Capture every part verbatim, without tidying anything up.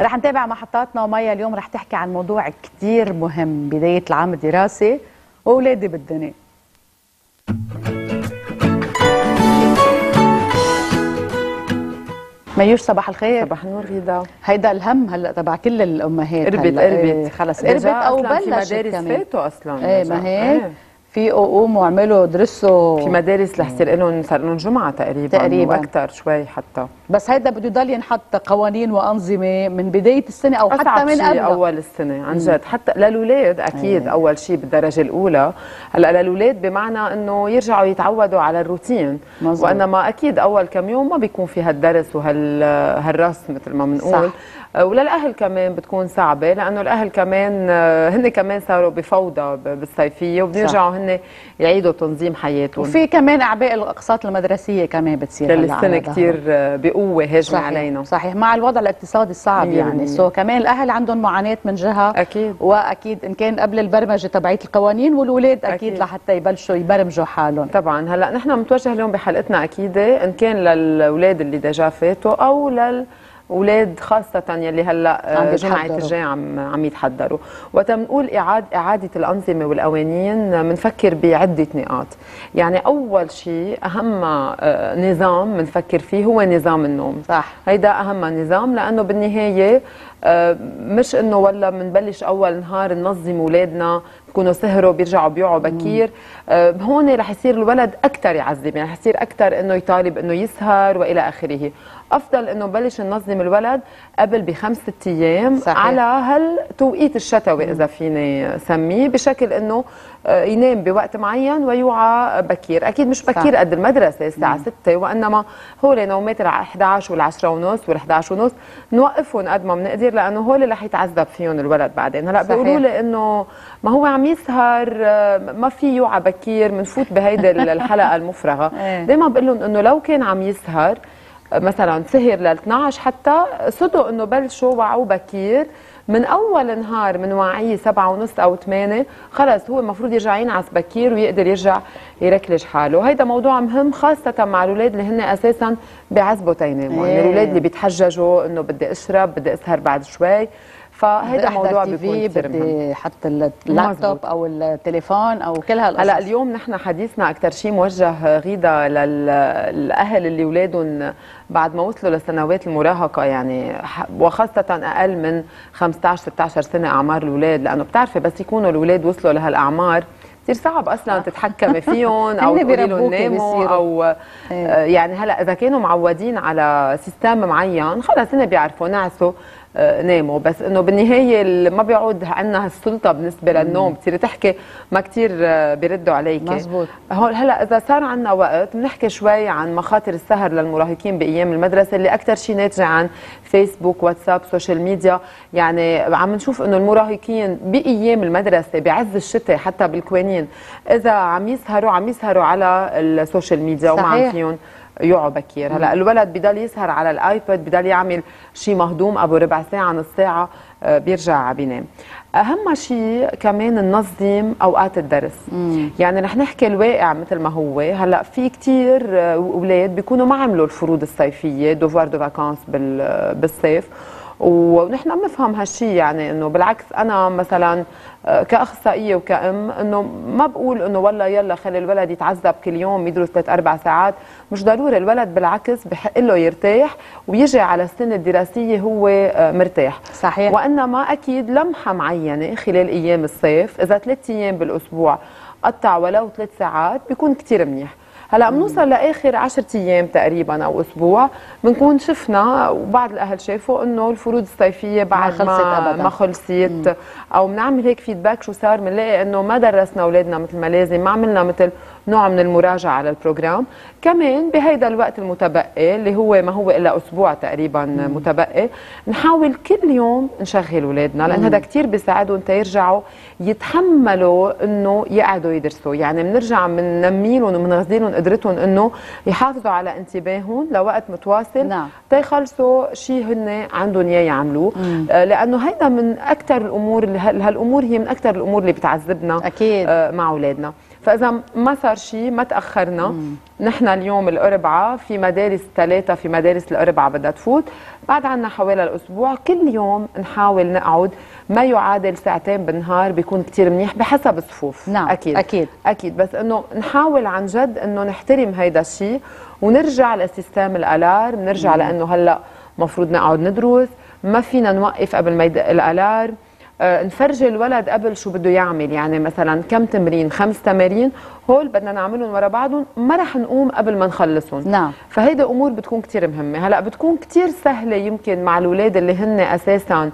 رح نتابع محطاتنا. وميا اليوم رح تحكي عن موضوع كتير مهم، بداية العام الدراسي وأولادي بالدنيا. ميوش صباح الخير. صباح النور ريدا. هيدا الهم هلا تبع كل الامهات، قربت قربت خلص قربت او بلشت في مدارس فاتوا اصلا. ايه ما هيك ايه. في قوموا وعملوا درسوا في مدارس رح يصير لهم صار لهم جمعه تقريبا تقريبا واكثر شوي حتى، بس هيدا بده يضل ينحط قوانين وانظمه من بدايه السنه او حتى من قبل اول السنه عن جد، حتى للاولاد اكيد ايه. اول شيء بالدرجه الاولى هلا للاولاد بمعنى انه يرجعوا يتعودوا على الروتين مزبوط. وانما اكيد اول كم يوم ما بيكون في هالدرس وهالرسم مثل ما بنقول، وللاهل كمان بتكون صعبه لانه الاهل كمان هن كمان صاروا بفوضى بالصيفيه وبده يرجعوا هن يعيدوا تنظيم حياتهم، وفي كمان اعباء الاقساط المدرسيه كمان بتصير للسنه كثير بقوه هاجمه علينا. صحيح مع الوضع الاقتصادي الصعب يعني سو كمان الاهل عندهم معاناه من جهه اكيد، واكيد ان كان قبل البرمجه تبعيه القوانين والولاد اكيد, أكيد. لحتى يبلشوا يبرمجوا حالهم. طبعا هلا نحن متوجه اليوم بحلقتنا اكيد ان كان للاولاد اللي دجا فاتوا او لل اولاد خاصه يلي هلا جمعه الجاي عم عم يتحضروا، وقت بنقول اعاده اعاده الانظمه والقوانين بنفكر بعده نقاط. يعني اول شيء اهم نظام بنفكر فيه هو نظام النوم. صح هيدا اهم نظام لانه بالنهايه مش انه والله بنبلش اول نهار ننظم اولادنا بكونوا سهروا بيرجعوا بيوعوا بكير، هون رح يصير الولد اكثر يعذب، يعني رح يصير اكثر انه يطالب انه يسهر والى اخره. افضل انه نبلش ننظم الولد قبل بخمسة ايام على هالتوقيت الشتوي اذا فيني سميه، بشكل انه ينام بوقت معين ويوعى بكير، اكيد مش بكير قد المدرسه الساعه ستة، وانما هول نومات على احدعش والعشرة ونص والحدعش ونص نوقفهم قد ما بنقدر لانه هول رح يتعذب فيهم الولد بعدين. هلا بيقولوا لي انه ما هو عم يسهر ما في يوعى بكير، بنفوت بهيدي الحلقه المفرغه. دايما بقول لهم انه لو كان عم يسهر مثلا سهر لل اثنعش حتى صدق انه بلشوا وعوا بكير من اول نهار من وعيه سبعة ونص او ثمانية خلص هو المفروض يرجع ينعس بكير ويقدر يرجع يركلج حاله. هيدا موضوع مهم خاصه مع الاولاد اللي هن اساسا بعذبوا تيناموا، يعني الاولاد اللي بيتحججوا انه بدي اشرب بدي اسهر بعد شوي، فهيدا موضوع بيكون كثير مهم. حتى اللابتوب او التليفون او كل هالقصص. هلا اليوم نحن حديثنا اكثر شيء موجه غيدا للاهل اللي اولادهم بعد ما وصلوا لسنوات المراهقه، يعني وخاصه اقل من خمسطعش ستطعش سنه اعمار الاولاد، لانه بتعرفي بس يكونوا الاولاد وصلوا لهالاعمار كثير صعب اصلا تتحكمي فيهم او تقولي لهم ناموا او ايه. يعني هلا اذا كانوا معودين على سيستم معين خلص هن بيعرفوا نعسوا ناموا، بس انه بالنهايه ما بيعود عندنا هالسلطه بالنسبه للنوم، بتصيري تحكي ما كثير بيردوا عليكي مزبوط. هلا اذا صار عندنا وقت بنحكي شوي عن مخاطر السهر للمراهقين بايام المدرسه اللي اكثر شيء ناتجه عن فيسبوك واتساب سوشيال ميديا. يعني عم نشوف انه المراهقين بايام المدرسه بعز الشتاء حتى بالكوانين اذا عم يسهروا عم يسهروا على السوشيال ميديا وما عم فيهم يقعوا بكير. هلا الولد بضل يسهر على الايباد بضل يعمل شيء مهضوم ابو ربع ساعه نص ساعه بيرجع بينام. اهم شيء كمان ننظم اوقات الدرس، مم. يعني رح نحكي الواقع مثل ما هو. هلا في كثير اولاد بيكونوا ما عملوا الفروض الصيفيه دوفوار دو فاكانس بالصيف، ونحن بنفهم هالشيء، يعني انه بالعكس انا مثلا كاخصائيه وكأم انه ما بقول انه والله يلا خلي الولد يتعذب كل يوم يدرس ثلاث اربع ساعات، مش ضروري. الولد بالعكس بحق له يرتاح ويجي على السنه الدراسيه هو مرتاح. صحيح. وانما اكيد لمحه معينه خلال ايام الصيف، اذا ثلاث ايام بالاسبوع قطع ولو ثلاث ساعات بيكون كثير منيح. هلا بنوصل لاخر عشرة ايام تقريبا او اسبوع بنكون شفنا وبعض الاهل شافوا انه الفروض الصيفيه بعد ما خلصت ابدا ما خلصت، او بنعمل هيك فيدباك شو صار، بنلاقي انه ما درسنا اولادنا مثل ما لازم، ما عملنا مثل نوع من المراجعه على البروجرام. كمان بهيدا الوقت المتبقي اللي هو ما هو الا اسبوع تقريبا مم. متبقي، نحاول كل يوم نشغل اولادنا لان هذا كثير بيساعدهم تيرجعوا يتحملوا انه يقعدوا يدرسوا. يعني بنرجع بننمي لهم وبنغذي لهم قدرتهم انه يحافظوا على انتباههم لوقت متواصل، نعم. تيخلصوا شيء هن عندهم اياه يعملوه، لانه هيدا من اكثر الامور، هالامور هي من اكثر الامور اللي بتعذبنا اكيد مع اولادنا. فإذا ما صار شيء ما تأخرنا. مم. نحن اليوم الأربعاء في مدارس ثلاثة، في مدارس الأربعاء بدها تفوت، بعد عنا حوالي الأسبوع. كل يوم نحاول نقعد ما يعادل ساعتين بالنهار، بيكون كتير منيح بحسب الصفوف. نعم أكيد أكيد أكيد، بس إنه نحاول عن جد إنه نحترم هيدا الشيء ونرجع لسيستم الألارم، نرجع لأنه هلأ مفروض نقعد ندرس، ما فينا نوقف قبل ما يدق الألارم. أه نفرجي الولد قبل شو بده يعمل، يعني مثلا كم تمرين، خمس تمارين هول بدنا نعملهم ورا بعضهم، ما رح نقوم قبل ما نخلصهم. نعم. فهيدا امور بتكون كتير مهمه. هلا بتكون كتير سهله يمكن مع الاولاد اللي هن اساسا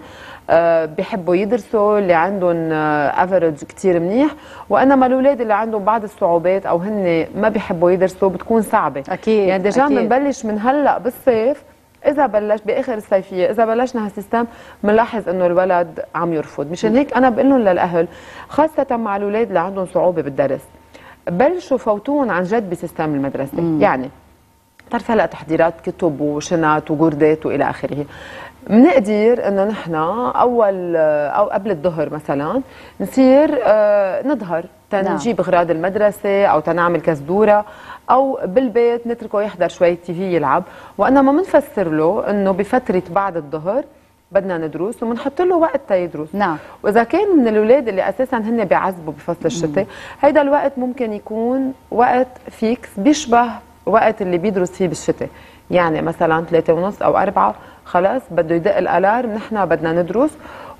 أه بحبوا يدرسوا، اللي عندهم افرج أه كتير منيح، وانما الاولاد اللي عندهم بعض الصعوبات او هن ما بحبوا يدرسوا بتكون صعبه. اكيد يعني دجا بنبلش من هلا بالصيف، إذا بلش بآخر الصيفية إذا بلشنا هالسيستم بنلاحظ إنه الولد عم يرفض. مشان هيك أنا بقول لهم للأهل خاصة مع الأولاد اللي عندهم صعوبة بالدرس، بلشوا فوتون عن جد بسيستم المدرسة. مم. يعني بتعرف هلا تحضيرات كتب وشنط وجردات وإلى آخره، بنقدر إنه نحن أول أو قبل الظهر مثلا نصير آه نظهر تنجيب أغراض المدرسة أو تنعمل كزدورة، أو بالبيت نتركه يحضر شوي تي في يلعب، وأنا ما منفسر له إنه بفترة بعد الظهر بدنا ندرس ومنحط له وقت تيدرس. نعم. وإذا كان من الأولاد اللي أساساً هن بيعذبوا بفصل الشتاء، هيدا الوقت ممكن يكون وقت فيكس بيشبه وقت اللي بيدرس فيه بالشتاء، يعني مثلاً ثلاثة ونص أو أربعة خلاص بده يدق الألارم، نحن بدنا ندرس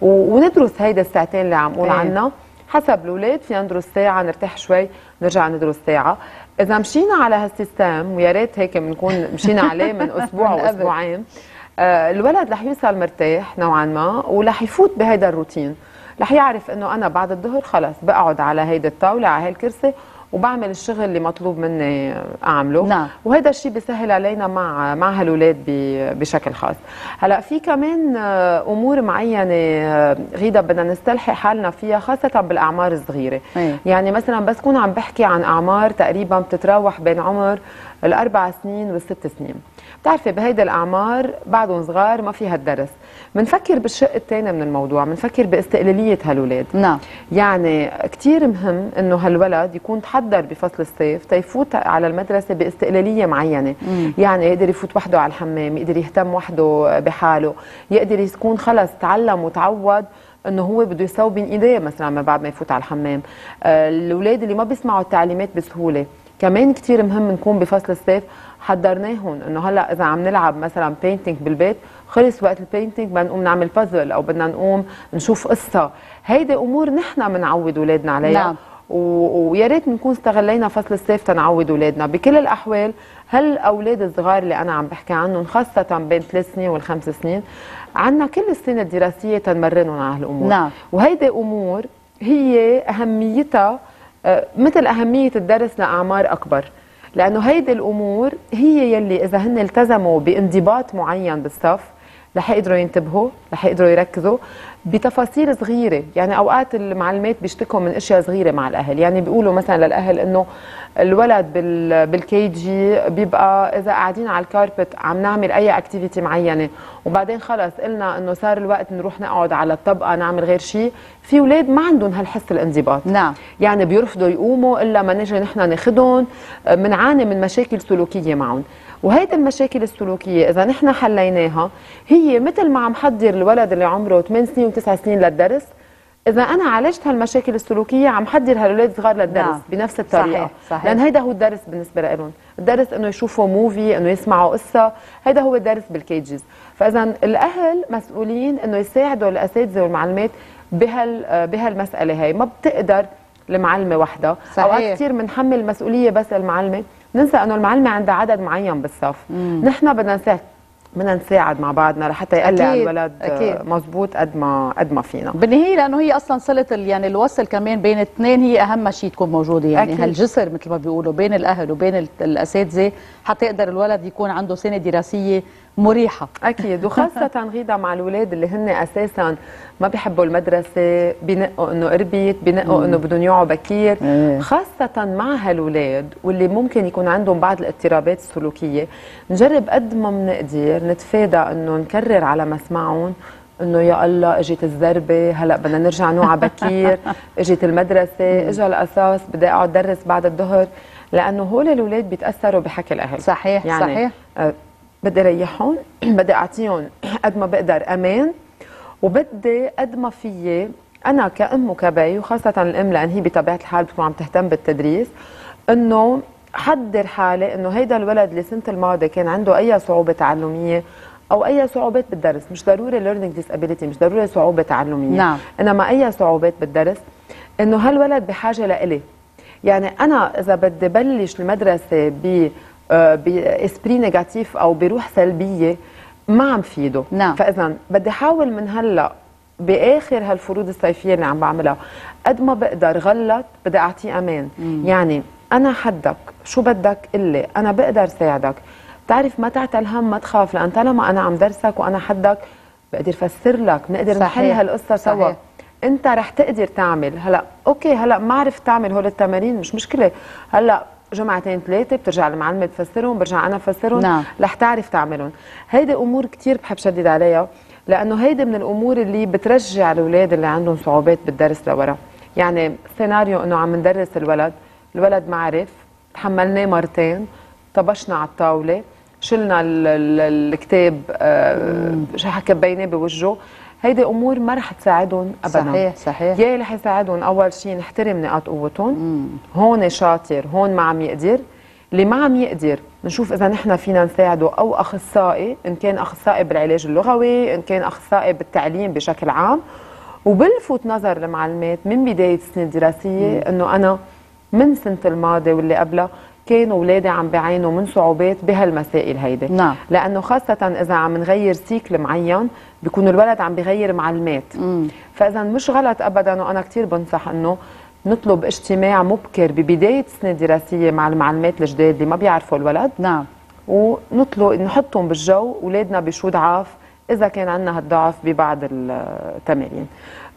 وندرس هيدا الساعتين اللي عم قول عنها. حسب الأولاد فينا ندرس ساعة، نرتاح شوي، نرجع ندرس ساعة. إذا مشينا على هالسيستم، ويا ريت هيك بنكون مشينا عليه من أسبوع وأسبوعين، آه الولد رح يوصل مرتاح نوعا ما، ورح يفوت بهيدا الروتين، رح يعرف إنه أنا بعد الظهر خلص بقعد على هيدا الطاولة، على هالكرسي، وبعمل الشغل اللي مطلوب مني أعمله. نعم. وهذا الشيء بيسهل علينا مع مع هالولاد بشكل خاص. هلا في كمان أمور معينة غيدا بدنا نستلحق حالنا فيها خاصة بالأعمار الصغيرة. أيه. يعني مثلا بس كون عم بحكي عن أعمار تقريبا بتتراوح بين عمر الأربع سنين والست سنين. بتعرفي بهيدي الأعمار بعدهم صغار ما فيها الدرس. بنفكر بالشق الثاني من الموضوع، بنفكر باستقلالية هالولاد. نعم. يعني كثير مهم إنه هالولد يكون تحضر بفصل الصيف تيفوت على المدرسة باستقلالية معينة. مم. يعني يقدر يفوت وحده على الحمام، يقدر يهتم وحده بحاله، يقدر يكون خلص تعلم وتعود إنه هو بده يسوي بين إيديه مثلا ما بعد ما يفوت على الحمام. الأولاد اللي ما بيسمعوا التعليمات بسهولة كمان كثير مهم نكون بفصل الصيف حضرناهم انه هلا اذا عم نلعب مثلا بينتينج بالبيت، خلص وقت البينتينج بدنا نقوم نعمل بازل او بدنا نقوم نشوف قصه. هيدي امور نحن بنعود اولادنا عليها. نعم. ويا ريت نكون استغلينا فصل الصيف تنعود اولادنا. بكل الاحوال هالاولاد الصغار اللي انا عم بحكي عنهم خاصه بين ثلاث سنين والخمس سنين، عندنا كل السنه الدراسيه تنمرنهم على هالامور. نعم. وهيدي امور هي اهميتها مثل أهمية الدرس لأعمار أكبر، لأنه هيدي الأمور هي يلي إذا هن التزموا بانضباط معين بالصف رح يقدروا ينتبهوا، رح يقدروا يركزوا بتفاصيل صغيرة. يعني أوقات المعلمات بيشتكوا من أشياء صغيرة مع الأهل، يعني بيقولوا مثلا للأهل إنه الولد بالكي جي بيبقى إذا قاعدين على الكاربت عم نعمل أي أكتيفيتي معينة، وبعدين خلص قلنا إنه صار الوقت نروح نقعد على الطبقة نعمل غير شيء، في أولاد ما عندهم هالحس الانضباط. نعم. يعني بيرفضوا يقوموا إلا ما نجي نحن ناخذهم، بنعاني من مشاكل سلوكية معهم، وهيدي المشاكل السلوكية إذا نحن حليناها هي مثل ما عم حضر الولد اللي عمره ثمان سنين وتسع سنين للدرس، إذا أنا عالجت هالمشاكل السلوكية عم حضر هالولاد الصغار للدرس. نعم. بنفس الطريقة. صحيح. صحيح. لأن هيدا هو الدرس بالنسبة لهم، الدرس إنه يشوفوا موفي، إنه يسمعوا قصة، هيدا هو الدرس بالكيجز. فإذا الأهل مسؤولين إنه يساعدوا الأساتذة والمعلمات بهال بهالمسألة هي، ما بتقدر لمعلمة واحدة. صحيح. أوقات كثير بنحمل المسؤولية بس المعلمة، ننسى انه المعلمه عندها عدد معين بالصف. نحن بدنا نساعد بدنا نساعد مع بعضنا لحتى يقلع الولد مضبوط قد ما قد ما فينا بالنهايه، لانه هي اصلا صله يعني الوصل كمان بين الاثنين هي اهم شيء تكون موجوده، يعني أكيد. هالجسر مثل ما بيقولوا بين الاهل وبين الاساتذه حتى يقدر الولد يكون عنده سنه دراسيه مريحه. اكيد، وخاصه غيدا مع الاولاد اللي هن اساسا ما بيحبوا المدرسه، بينقوا انه قربيت، بينقوا انه بدهم يقعوا بكير. مم. خاصه مع هالولاد واللي ممكن يكون عندهم بعض الاضطرابات السلوكيه، نجرب قد ما بنقدر نتفادى انه نكرر على ما سمعون انه يا الله اجت الزربه، هلا بدنا نرجع نوعى بكير، اجت المدرسه، اجى الاساس، بدي اقعد درس بعد الظهر، لانه هول الاولاد بيتاثروا بحكي الاهل. صحيح يعني صحيح. آه بدي ريحهم، بدي اعطيهم قد ما بقدر امان، وبدي قد ما فيي انا كأم وكبي، وخاصه الام لان هي بطبيعه الحال بتكون عم تهتم بالتدريس، انه حضر حالي انه هيدا الولد اللي السنه الماضيه كان عنده اي صعوبه تعلميه او اي صعوبات بالدرس، مش ضروري ليرنينج ديسابيليتي، مش ضروري صعوبه تعلميه، نعم. انما اي صعوبات بالدرس، انه هالولد بحاجه لإلي. يعني انا اذا بدي بلش المدرسه ب باسبري نيجاتيف او بروح سلبيه ما عم فيده، نعم. فاذا بدي احاول من هلا باخر هالفروض الصيفيه اللي عم بعملها قد ما بقدر غلط بدي اعطيه امان. مم. يعني انا حدك، شو بدك قلي، انا بقدر ساعدك، بتعرف ما تعتل هم، ما تخاف، لان طالما انا عم درسك وانا حدك بقدر فسر لك، بنقدر نحل هالقصه سوا، انت رح تقدر تعمل. هلا اوكي، هلا ما عرفت تعمل هول التمارين مش مشكله، هلا جمعتين ثلاثه بترجع المعلمه تفسرهم، برجع انا افسرهم، نعم. رح تعرف تعملهم. هيدي امور كثير بحب شدد عليها، لانه هيدي من الامور اللي بترجع الاولاد اللي عندهم صعوبات بالدرس لورا. يعني سيناريو انه عم ندرس الولد، الولد ما عرف، تحملناه مرتين، طبشنا على الطاوله، شلنا ال ال الكتاب، آه كبيناه بوجهه، هيدي امور ما رح تساعدهم ابدا. صحيح صحيح. يا رح يساعدهم اول شيء نحترم نقاط قوتهم، هون شاطر، هون ما عم يقدر، اللي ما عم يقدر نشوف اذا نحن فينا نساعده، او اخصائي، ان كان اخصائي بالعلاج اللغوي، ان كان اخصائي بالتعليم بشكل عام. وبلفت نظر المعلمات من بدايه السنه الدراسيه انه انا من سنه الماضي واللي قبلها كانوا اولادي عم بيعانوا من صعوبات بهالمسائل هيدي، نعم. لانه خاصه اذا عم نغير سيكل معين بيكون الولد عم بغير معلمات، فاذا مش غلط ابدا، وانا كثير بنصح انه نطلب اجتماع مبكر ببدايه السنه الدراسيه مع المعلمات الجداد اللي ما بيعرفوا الولد، نعم. ونطلب نحطهم بالجو اولادنا بشو ضعاف اذا كان عندنا هالضعف ببعض التمارين.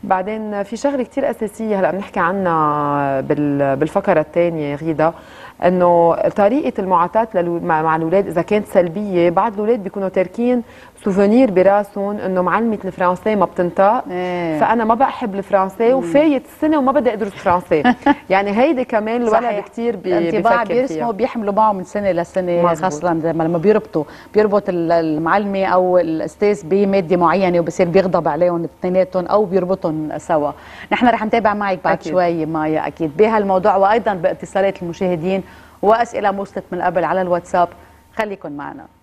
بعدين في شغله كثير اساسيه هلا بنحكي عنها بالفقره الثانيه غيدا، انه طريقه المعاطاه مع الاولاد اذا كانت سلبيه، بعض الاولاد بيكونوا تاركين سوفونير براسهم انه معلمه الفرنسي ما بتنطق، إيه. فانا ما بحب الفرنسي وفايت السنه وما بدي ادرس فرنسي. يعني هيدي كمان الولد كثير بينطباع بيرسموا بيحملوا معه من سنه لسنه، خاصه لما بيربطوا بيربط المعلمه او الاستاذ بماده معينه وبصير بيغضب عليهم اثنيناتهم او بيربطهم سوا. نحن رح نتابع معك بعد أكيد. شوي مايا اكيد بهالموضوع، وايضا باتصالات المشاهدين وأسئلة وصلت من قبل على الواتساب، خليكن معنا.